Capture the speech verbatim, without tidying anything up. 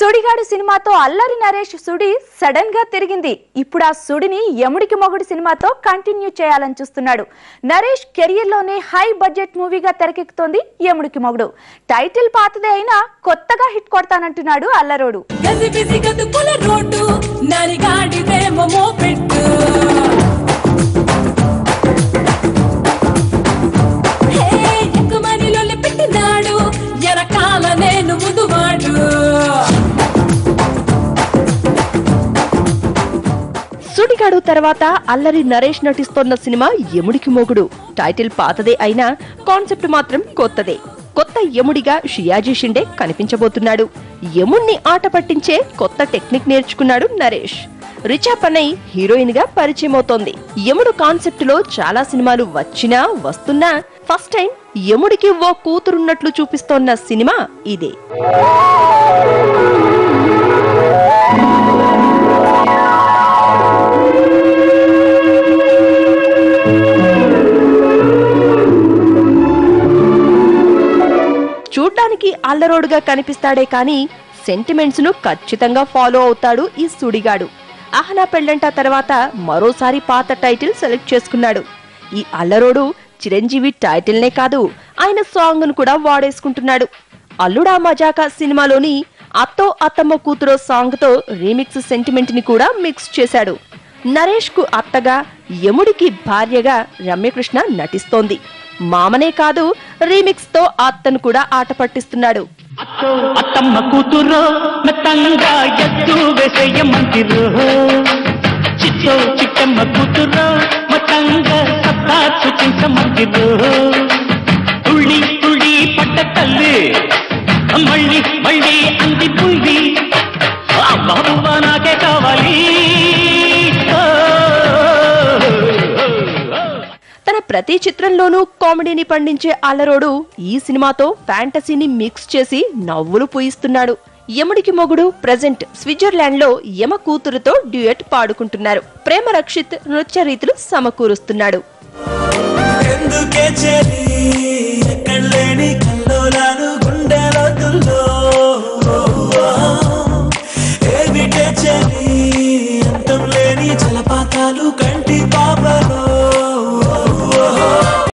సుడిగాడు సినిమాతో అల్లరి నరేష్ సుడి సడన్ గా తిరిగింది. ఇప్పుడు ఆ సుడిని యముడికి మొగుడు సినిమాతో కంటిన్యూ చేయాలని చూస్తున్నాడు. నరేష్ కెరీర్ లోనే హై బడ్జెట్ మూవీగా తెరకెక్కుతోంది యముడికి మొగుడు. టైటిల్ పాతదే అయినా కొత్తగా హిట్ కొడతానంటున్నాడు అల్లరోడు. సుడిగాడు తర్వాత అల్లరి నరేష్ నటిస్తున్న సినిమా యముడికి మొగుడు. టైటిల్ పాతదే అయినా కాన్సెప్ట్ మాత్రం కొత్తదే. కొత్త యముడిగా షియాజీ షిండే కనిపించబోతున్నాడు. యముణ్ణి ఆట పట్టించే కొత్త టెక్నిక్ నేర్చుకున్నాడు నరేష్. రిచా పనై హీరోయిన్ గా పరిచయం అవుతోంది. యముడు కాన్సెప్ట్ లో చాలా సినిమాలు వచ్చినా వస్తున్నా ఫస్ట్ టైం యముడికి ఓ కూతురున్నట్లు చూపిస్తోన్న సినిమా ఇదే. చూడ్డానికి అల్లరోడుగా కనిపిస్తాడే కానీ సెంటిమెంట్స్ ను ఖచ్చితంగా ఫాలో అవుతాడు ఈ సుడిగాడు. అహనా పెళ్లంట తర్వాత మరోసారి పాత టైటిల్ సెలెక్ట్ చేసుకున్నాడు. ఈ అల్లరోడు చిరంజీవి టైటిల్నే కాదు, ఆయన సాంగ్ ను కూడా వాడేసుకుంటున్నాడు. అల్లుడా మజాకా సినిమాలోని అత్తో అత్తమ్మ కూతురో సాంగ్ తో రీమిక్స్ సెంటిమెంట్ ని కూడా మిక్స్ చేశాడు. నరేష్ కు అత్తగా, యముడికి భార్యగా రమ్యకృష్ణ నటిస్తోంది. మామనే కాదు, రీమిక్స్ తో అత్తను కూడా ఆట పట్టిస్తున్నాడు. ప్రతి చిత్రంలోనూ కామెడీని పండించే అల్లరోడు ఈ సినిమాతో ఫ్యాంటసీని మిక్స్ చేసి నవ్వులు పూయిస్తున్నాడు. యముడికి మొగుడు ప్రెజెంట్ స్విట్జర్లాండ్ లో యమ కూతురుతో డ్యూయట్ పాడుకుంటున్నారు. ప్రేమ రక్షిత్ నృత్య రీతులు సమకూరుస్తున్నాడు. ఎందుకే చెలి ఎక్కడలేని కల్లోలాను గుండెలో తుల్లో